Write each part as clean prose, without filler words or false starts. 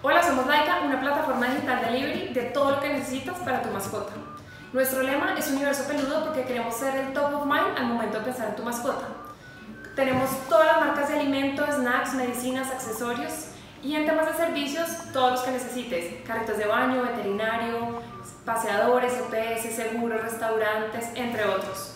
Hola, somos Laika, una plataforma digital delivery de todo lo que necesitas para tu mascota. Nuestro lema es Universo Peludo porque queremos ser el top of mind al momento de pensar en tu mascota. Tenemos todas las marcas de alimentos, snacks, medicinas, accesorios y en temas de servicios, todos los que necesites. Carritos de baño, veterinario, paseadores, EPS, seguros, restaurantes, entre otros.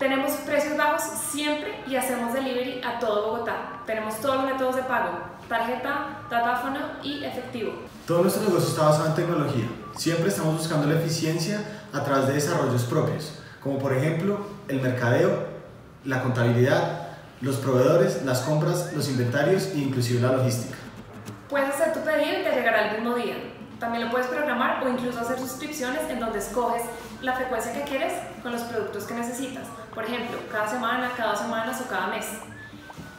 Tenemos precios bajos siempre y hacemos delivery a todo Bogotá. Tenemos todos los métodos de pago, tarjeta, datáfono y efectivo. Todo nuestro negocio está basado en tecnología. Siempre estamos buscando la eficiencia a través de desarrollos propios, como por ejemplo el mercadeo, la contabilidad, los proveedores, las compras, los inventarios e inclusive la logística. Puedes hacer tu pedido y te llegará el mismo día. También lo puedes programar o incluso hacer suscripciones en donde escoges la frecuencia que quieres con los productos que necesitas. Por ejemplo, cada semana, cada 2 semanas o cada mes.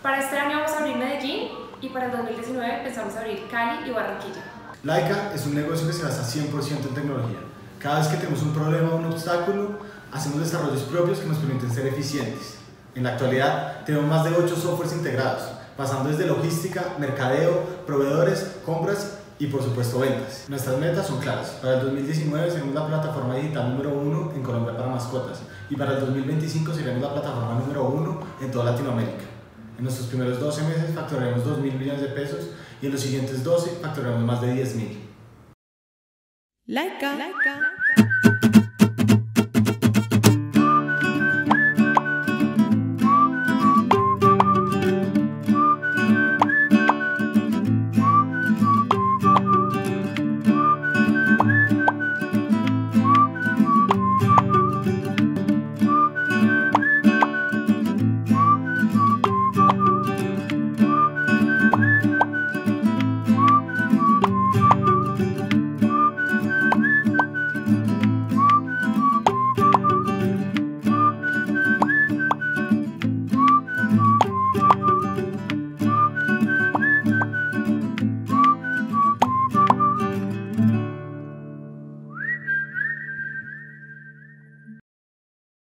Para este año vamos a abrir Medellín y para el 2019 pensamos abrir Cali y Barranquilla. Laika es un negocio que se basa 100% en tecnología. Cada vez que tenemos un problema o un obstáculo, hacemos desarrollos propios que nos permiten ser eficientes. En la actualidad tenemos más de 8 softwares integrados, pasando desde logística, mercadeo, proveedores, compras y por supuesto ventas. Nuestras metas son claras. Para el 2019 seremos la plataforma digital número 1 en Colombia para mascotas y para el 2025 seremos la plataforma número 1 en toda Latinoamérica. En nuestros primeros 12 meses facturaremos 2.000 millones de pesos y en los siguientes 12 facturaremos más de 10.000. Laika.